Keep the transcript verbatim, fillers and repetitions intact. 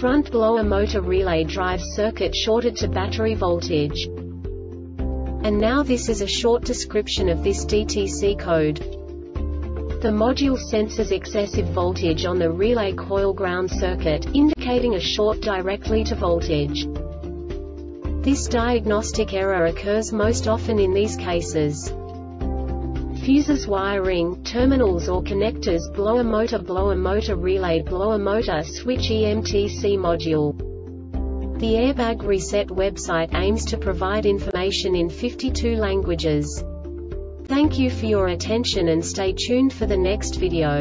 front blower motor relay drive circuit shorted to battery voltage. And now this is a short description of this D T C code. The module senses excessive voltage on the relay coil ground circuit, indicating a short directly to voltage. This diagnostic error occurs most often in these cases: fuses, wiring, terminals or connectors, blower motor, blower motor relay, blower motor switch, E M T C module. The Airbag Reset website aims to provide information in fifty-two languages. Thank you for your attention and stay tuned for the next video.